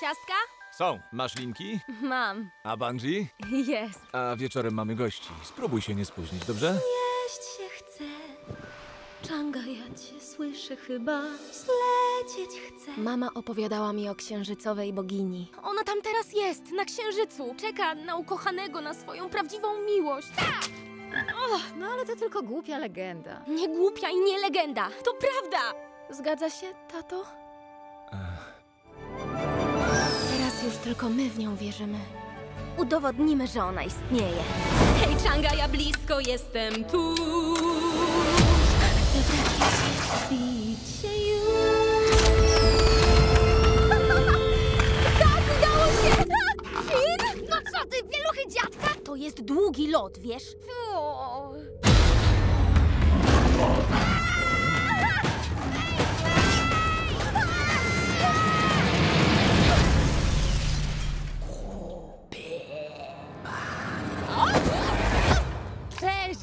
Ciastka? Są. Masz linki? Mam. A bungee? Jest. A wieczorem mamy gości. Spróbuj się nie spóźnić, dobrze? Jeść się chcę. Chang'e, ja cię słyszę chyba. Zlecieć chcę. Mama opowiadała mi o księżycowej bogini. Ona tam teraz jest, na księżycu. Czeka na ukochanego, na swoją prawdziwą miłość. A! Och, no ale to tylko głupia legenda. Nie głupia i nie legenda. To prawda. Zgadza się, tato? Teraz już tylko my w nią wierzymy. Udowodnimy, że ona istnieje. Hej, Chang'e, ja blisko jestem tu. Chcę wracać, bić się już. Tak, udało się! Finn? No co ty, wieluchy dziadka? To jest długi lot, wiesz? O.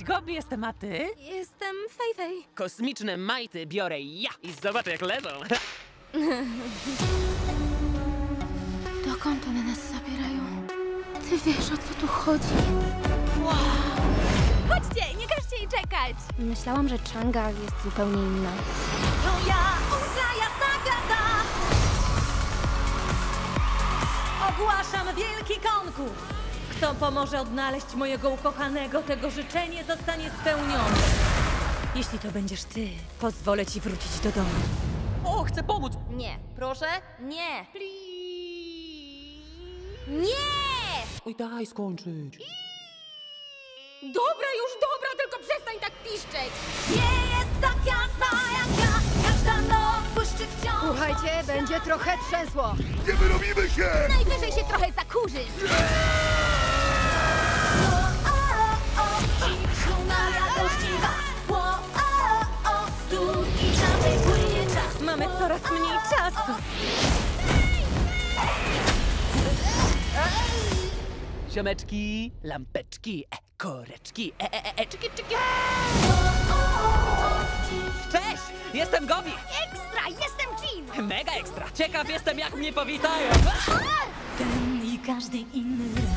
Gobi jestem, a ty? Jestem Feifei. Kosmiczne majty biorę ja i zobacz jak leżą. Dokąd one nas zabierają? Ty wiesz, o co tu chodzi? Wow. Chodźcie, nie każcie jej czekać. Myślałam, że Chang'e jest zupełnie inna. To ja, ultra jasna gwiazda. Ogłaszam wielki konkurs. Kto pomoże odnaleźć mojego ukochanego, tego życzenie zostanie spełnione. Jeśli to będziesz ty, pozwolę ci wrócić do domu. O, chcę pomóc! Nie. Proszę? Nie. Please. Nie! Oj, daj skończyć. Dobra, już dobra, tylko przestań tak piszczeć. Nie jest tak jasna jak ja, każda noc błyszczy wciąż. Słuchajcie, będzie trochę trzęsło. Nie wyrobimy się! Najwyżej się trochę zakurzysz. Nie! Mamy coraz mniej czasu. Ziomeczki, lampeczki, koreczki, czyki, czyki. Cześć, jestem Gobi. Ekstra, jestem Gene. Mega ekstra. Ciekaw jestem, jak mnie powitają. Ten i każdy inny.